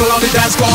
people on the dance floor.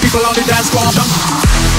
People on the dance floor.